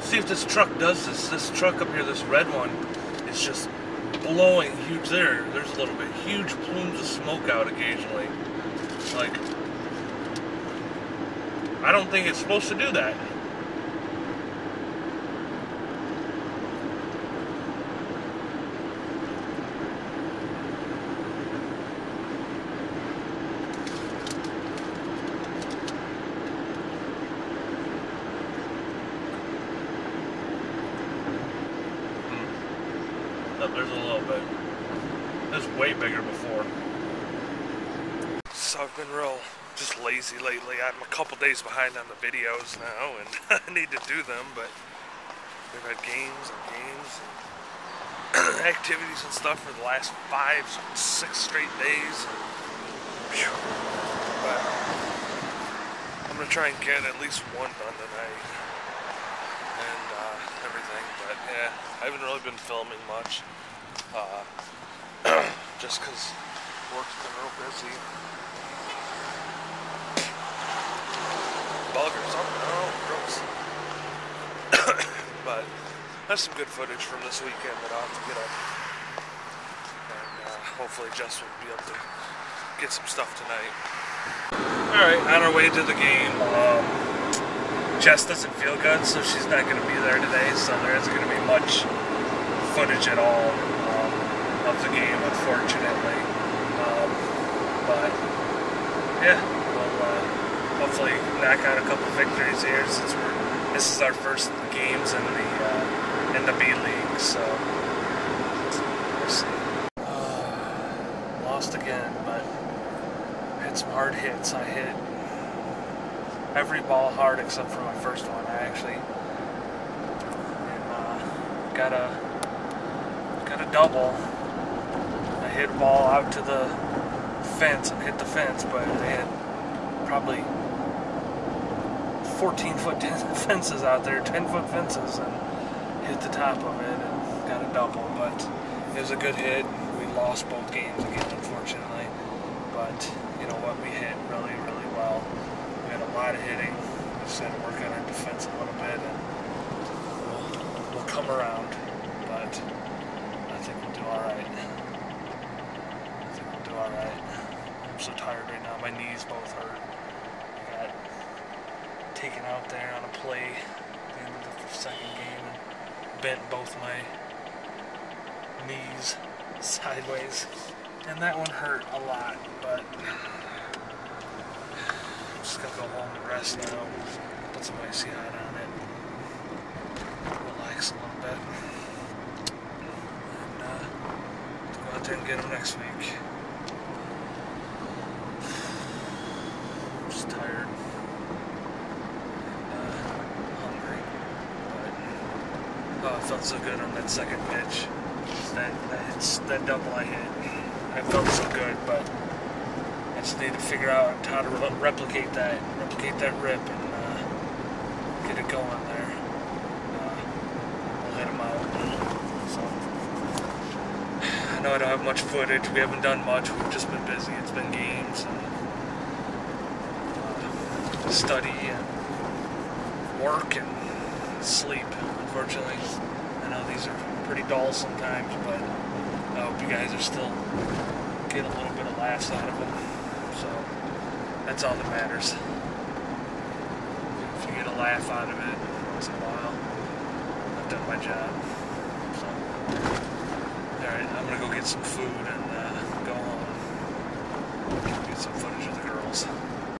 See if this truck does this. This truck up here, this red one, is just blowing huge. There's a little bit. Huge plumes of smoke out occasionally. Like, I don't think it's supposed to do that. There's a little bit. This was way bigger before. So I've been real just lazy lately. I'm a couple days behind on the videos now, and I need to do them, but we've had games and activities and stuff for the last 5, 6 straight days. But I'm gonna try and get at least one done tonight. Yeah, I haven't really been filming much, just because work's been real busy. Buggers up now, gross. But that's some good footage from this weekend that I'll have to get up. And hopefully Justin will be able to get some stuff tonight. Alright, on our way to the game, Jess doesn't feel good, so she's not going to be there today, so there isn't going to be much footage at all of the game, unfortunately. But, yeah, we'll hopefully knock out a couple victories here, since this is our first games in the B-League, so we'll see. Lost again, but had some hard hits. I hit every ball hard except for my first one. I actually got a double. I hit a ball out to the fence and hit the fence, but they had probably 14-foot fences out there, 10-foot fences, and hit the top of it and got a double. But it was a good hit. We lost both games again, unfortunately. But you know what? We hit really, really well. A lot of hitting. We just had to work on our defense a little bit, and we'll come around. But I think we'll do all right. I'm so tired right now. My knees both hurt. I got taken out there on a play at the end of the second game and bent both my knees sideways, and that one hurt a lot. But just gotta go home and rest now, put some icy hot on it, relax a little bit, and go out there and get them next week. I'm just tired, hungry, but oh, it felt so good on that second pitch, that double I hit. I felt so good, but I just need to figure out how to replicate that rip and get it going there. We'll hit them out. So, I know I don't have much footage. We haven't done much. We've just been busy. It's been games and study and work and sleep, unfortunately. I know these are pretty dull sometimes, but I hope you guys are still getting a little bit of laughs out of them. So that's all that matters. If you get a laugh out of it once in a while, I've done my job. So, alright, I'm gonna go get some food and go home. Get some footage of the girls.